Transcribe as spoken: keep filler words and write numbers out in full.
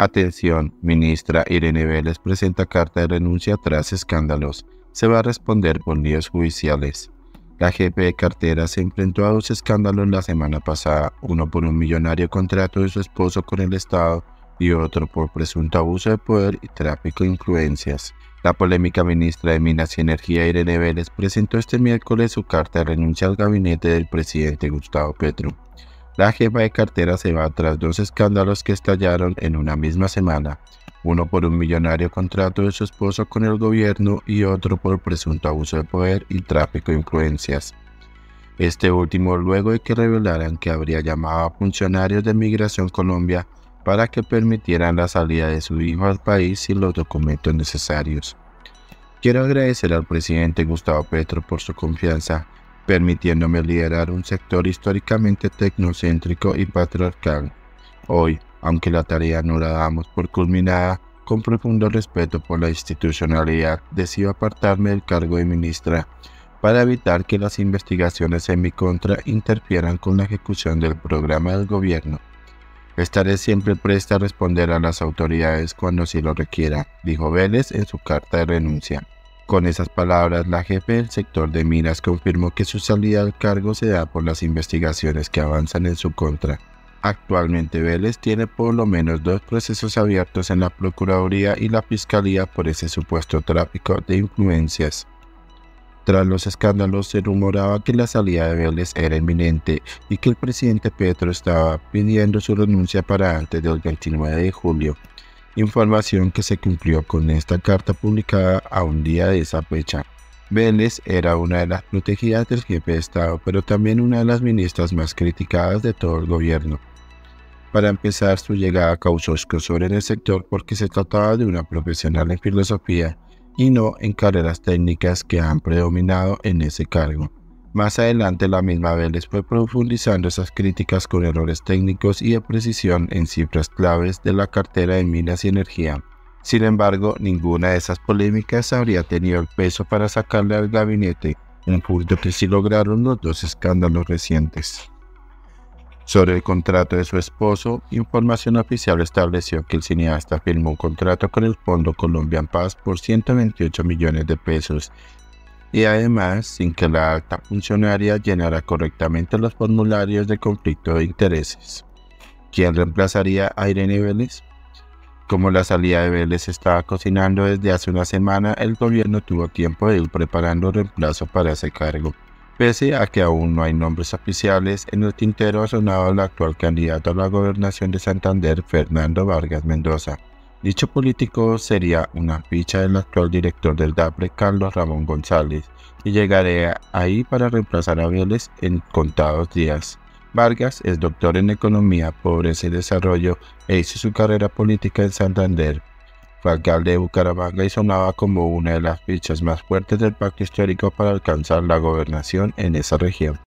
Atención, ministra Irene Vélez presenta carta de renuncia tras escándalos. Se va a responder por líos judiciales. La jefe de cartera se enfrentó a dos escándalos la semana pasada, uno por un millonario contrato de su esposo con el Estado y otro por presunto abuso de poder y tráfico de influencias. La polémica ministra de Minas y Energía Irene Vélez presentó este miércoles su carta de renuncia al gabinete del presidente Gustavo Petro. La jefa de cartera se va tras dos escándalos que estallaron en una misma semana, uno por un millonario contrato de su esposo con el gobierno y otro por presunto abuso de poder y tráfico de influencias. Este último luego de que revelaran que habría llamado a funcionarios de Migración Colombia para que permitieran la salida de su hijo al país sin los documentos necesarios. Quiero agradecer al presidente Gustavo Petro por su confianza, permitiéndome liderar un sector históricamente tecnocéntrico y patriarcal. Hoy, aunque la tarea no la damos por culminada, con profundo respeto por la institucionalidad, decido apartarme del cargo de ministra para evitar que las investigaciones en mi contra interfieran con la ejecución del programa del gobierno. Estaré siempre presta a responder a las autoridades cuando así lo requiera, dijo Vélez en su carta de renuncia. Con esas palabras, la jefe del sector de Minas confirmó que su salida al cargo se da por las investigaciones que avanzan en su contra. Actualmente Vélez tiene por lo menos dos procesos abiertos en la Procuraduría y la Fiscalía por ese supuesto tráfico de influencias. Tras los escándalos, se rumoraba que la salida de Vélez era inminente y que el presidente Petro estaba pidiendo su renuncia para antes del veintinueve de julio. Información que se cumplió con esta carta publicada a un día de esa fecha. Vélez era una de las protegidas del jefe de Estado, pero también una de las ministras más criticadas de todo el gobierno. Para empezar, su llegada causó escosor en el sector porque se trataba de una profesional en filosofía y no en carreras técnicas que han predominado en ese cargo. Más adelante, la misma Vélez fue profundizando esas críticas con errores técnicos y de precisión en cifras claves de la cartera de Minas y Energía. Sin embargo, ninguna de esas polémicas habría tenido el peso para sacarle al gabinete, un punto que sí lograron los dos escándalos recientes. Sobre el contrato de su esposo, información oficial estableció que el cineasta firmó un contrato con el Fondo Colombia Paz por ciento veintiocho millones de pesos, y además sin que la alta funcionaria llenara correctamente los formularios de conflicto de intereses. ¿Quién reemplazaría a Irene Vélez? Como la salida de Vélez estaba cocinando desde hace una semana, el gobierno tuvo tiempo de ir preparando reemplazo para ese cargo. Pese a que aún no hay nombres oficiales, en el tintero ha sonado el actual candidato a la gobernación de Santander, Fernando Vargas Mendoza. Dicho político sería una ficha del actual director del DAPRE, Carlos Ramón González, y llegaría ahí para reemplazar a Vélez en contados días. Vargas es doctor en Economía, Pobreza y Desarrollo e hizo su carrera política en Santander. Fue alcalde de Bucaramanga y sonaba como una de las fichas más fuertes del Pacto Histórico para alcanzar la gobernación en esa región.